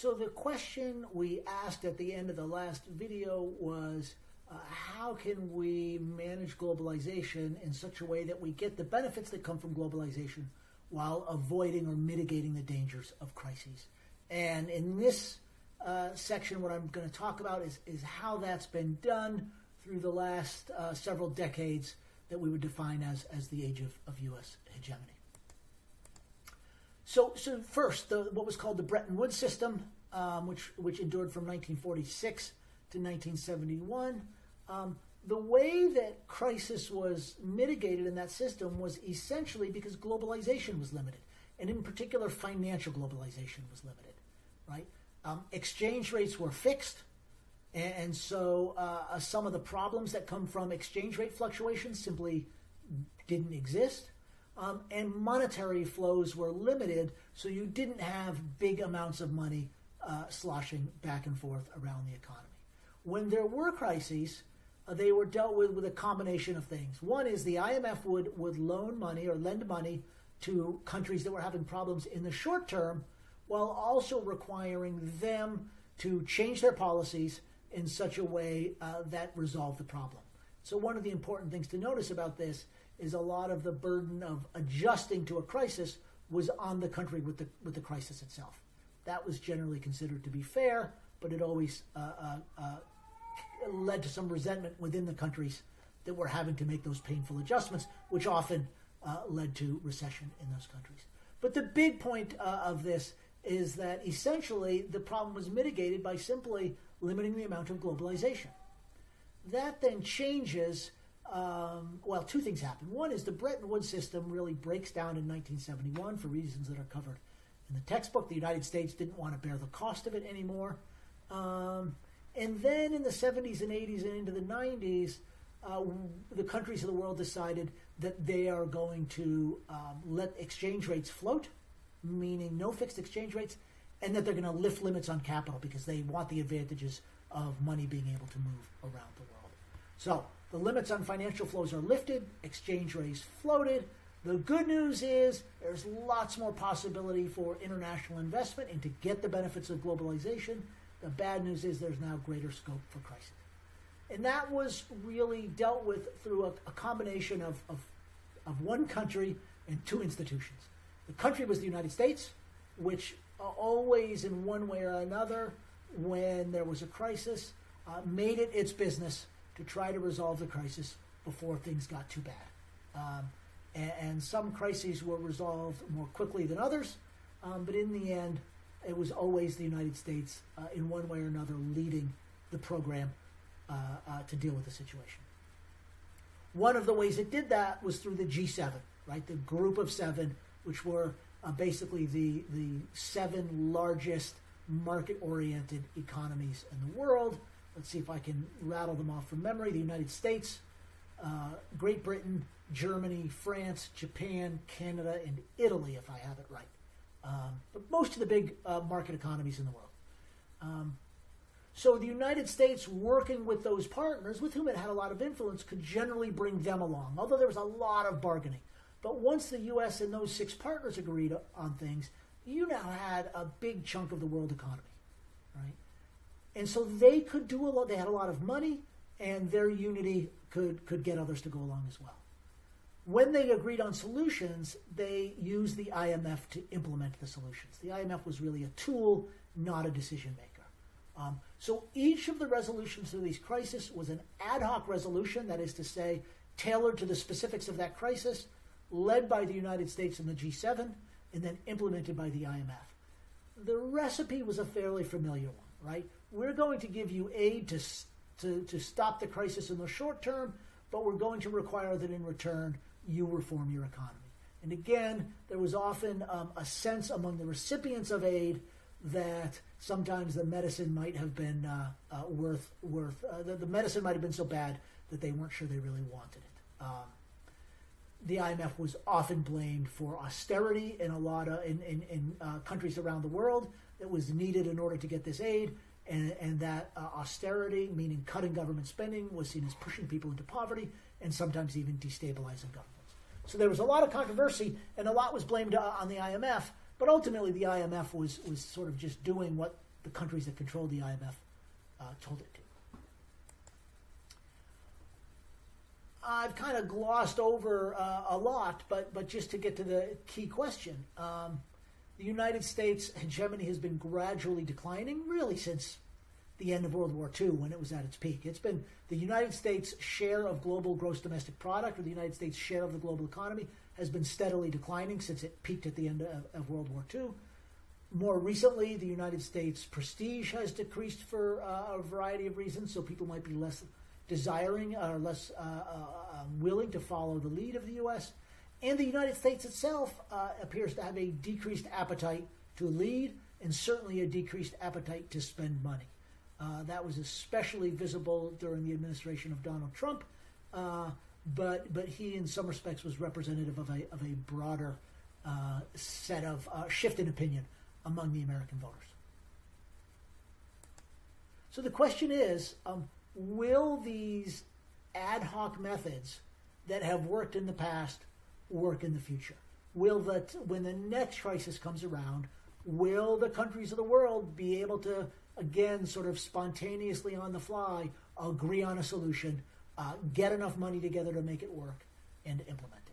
So the question we asked at the end of the last video was, how can we manage globalization in such a way that we get the benefits that come from globalization while avoiding or mitigating the dangers of crises? And in this section, what I'm going to talk about is how that's been done through the last several decades that we would define as the age of U.S. hegemony. So first, what was called the Bretton Woods system, which endured from 1946 to 1971, the way that crisis was mitigated in that system was essentially because globalization was limited, and in particular, financial globalization was limited, right? Exchange rates were fixed, and so some of the problems that come from exchange rate fluctuations simply didn't exist, and monetary flows were limited, so you didn't have big amounts of money sloshing back and forth around the economy. When there were crises, they were dealt with a combination of things. One is the IMF would loan money or lend money to countries that were having problems in the short term, while also requiring them to change their policies in such a way that resolved the problem. So one of the important things to notice about this is a lot of the burden of adjusting to a crisis was on the country with the crisis itself. That was generally considered to be fair, but it always led to some resentment within the countries that were having to make those painful adjustments, which often led to recession in those countries. But the big point of this is that essentially the problem was mitigated by simply limiting the amount of globalization. That then changes, well, two things happen. One is the Bretton Woods system really breaks down in 1971 for reasons that are covered in the textbook. The United States didn't want to bear the cost of it anymore. And then in the 70s and 80s and into the 90s, the countries of the world decided that they are going to let exchange rates float, meaning no fixed exchange rates, and that they're going to lift limits on capital because they want the advantages of money being able to move around the world. So the limits on financial flows are lifted, exchange rates floated. The good news is there's lots more possibility for international investment and to get the benefits of globalization. The bad news is there's now greater scope for crisis. And that was really dealt with through a combination of one country and two institutions. The country was the United States, which always in one way or another, when there was a crisis, made it its business to try to resolve the crisis before things got too bad. And some crises were resolved more quickly than others, but in the end, it was always the United States in one way or another leading the program to deal with the situation. One of the ways it did that was through the G7, right? The group of seven, which were basically the seven largest market-oriented economies in the world. Let's see if I can rattle them off from memory. The United States, Great Britain, Germany, France, Japan, Canada, and Italy, if I have it right. But most of the big market economies in the world. So the United States, working with those partners, with whom it had a lot of influence, could generally bring them along, although there was a lot of bargaining. But once the U.S. and those six partners agreed on things, you now had a big chunk of the world economy, right? And so they could do a lot. They had a lot of money, and their unity could get others to go along as well. When they agreed on solutions, they used the IMF to implement the solutions. The IMF was really a tool, not a decision maker. So each of the resolutions to these crises was an ad hoc resolution, that is to say, tailored to the specifics of that crisis, led by the United States and the G7, and then implemented by the IMF. The recipe was a fairly familiar one, right? We're going to give you aid to stop the crisis in the short term, but we're going to require that in return, you reform your economy. And again, there was often a sense among the recipients of aid that sometimes the medicine might have been the medicine might have been so bad that they weren't sure they really wanted it. The IMF was often blamed for austerity in a lot of in countries around the world that was needed in order to get this aid, and that austerity, meaning cutting government spending, was seen as pushing people into poverty and sometimes even destabilizing governments. So there was a lot of controversy, and a lot was blamed on the IMF, but ultimately the IMF was sort of just doing what the countries that controlled the IMF told it to. I've kind of glossed over a lot, but just to get to the key question, the United States hegemony has been gradually declining, really since the end of World War II when it was at its peak. It's been the United States share of global gross domestic product, or the United States share of the global economy, has been steadily declining since it peaked at the end of World War II. More recently, the United States prestige has decreased for a variety of reasons, so people might be less desiring or less willing to follow the lead of the U.S., and the United States itself appears to have a decreased appetite to lead, and certainly a decreased appetite to spend money. That was especially visible during the administration of Donald Trump, but he, in some respects, was representative of a broader set of shift in opinion among the American voters. So the question is, will these ad hoc methods that have worked in the past work in the future? Will that, when the next crisis comes around, will the countries of the world be able to again, sort of spontaneously on the fly, agree on a solution, get enough money together to make it work, and implement it?